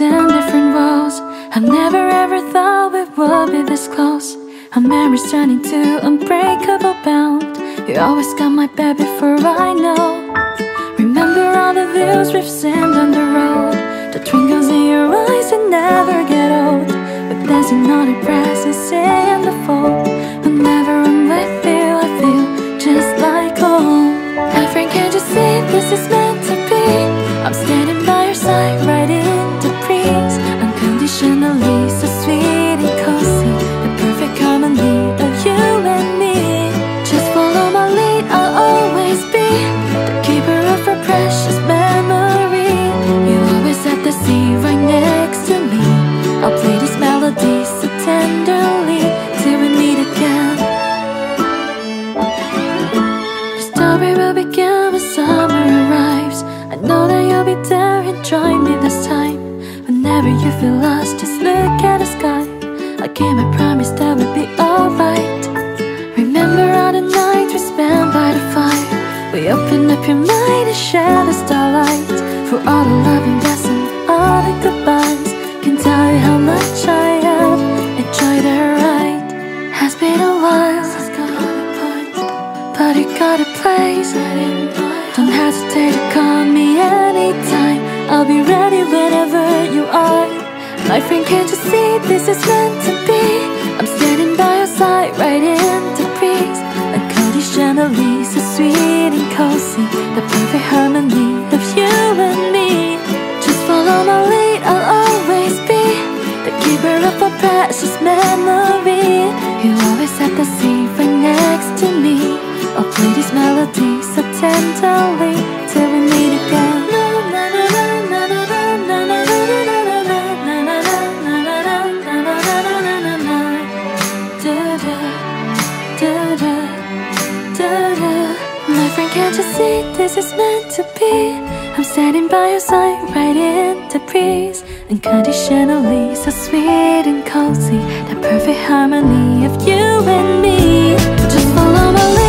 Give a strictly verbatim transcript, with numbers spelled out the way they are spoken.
us in different roles. I never ever thought we would be this close. Our memories turn into unbreakable bound. You always got my back before I know. Remember all the views we've seen on the road. The twinkles in your eyes that never get old. We're dancing on the grass and seeing the fall. Whenever I'm with you, I feel just like home. My friend, can't you see this is meant to be? I'm standing by your side, right in the breeze. Unconditionally, so sweet and cozy. The perfect harmony of you and me. Just follow my lead, I'll always be the keeper of our precious memory. You always at the sea, right next to me. I'll play this melody so tenderly till we meet again. The story will begin when summer arrives. I know that you'll be there and join me this time. Whenever you feel lost, just look at the sky. I came, I promised that we'd be alright. Remember all the nights we spent by the fire. We opened up your mind and shared the starlight. For all the love and blessing, all the goodbyes. Can't tell you how much I have enjoyed the ride. Has been a while, but you got a place. Don't hesitate to call me anytime. I'll be ready whenever you are. My friend, can't you see this is meant to be? I'm standing by your side, right in the breeze. Unconditionally, so sweet and cozy. The perfect harmony of you and me. Just follow my lead, I'll always be the keeper of our precious memory. You always at the sea, right next to me. I'll play this melody so tenderly till we meet again. My friend, can't you see this is meant to be? I'm standing by your side, right in the breeze. Unconditionally, so sweet and cozy. The perfect harmony of you and me. Just follow my lead.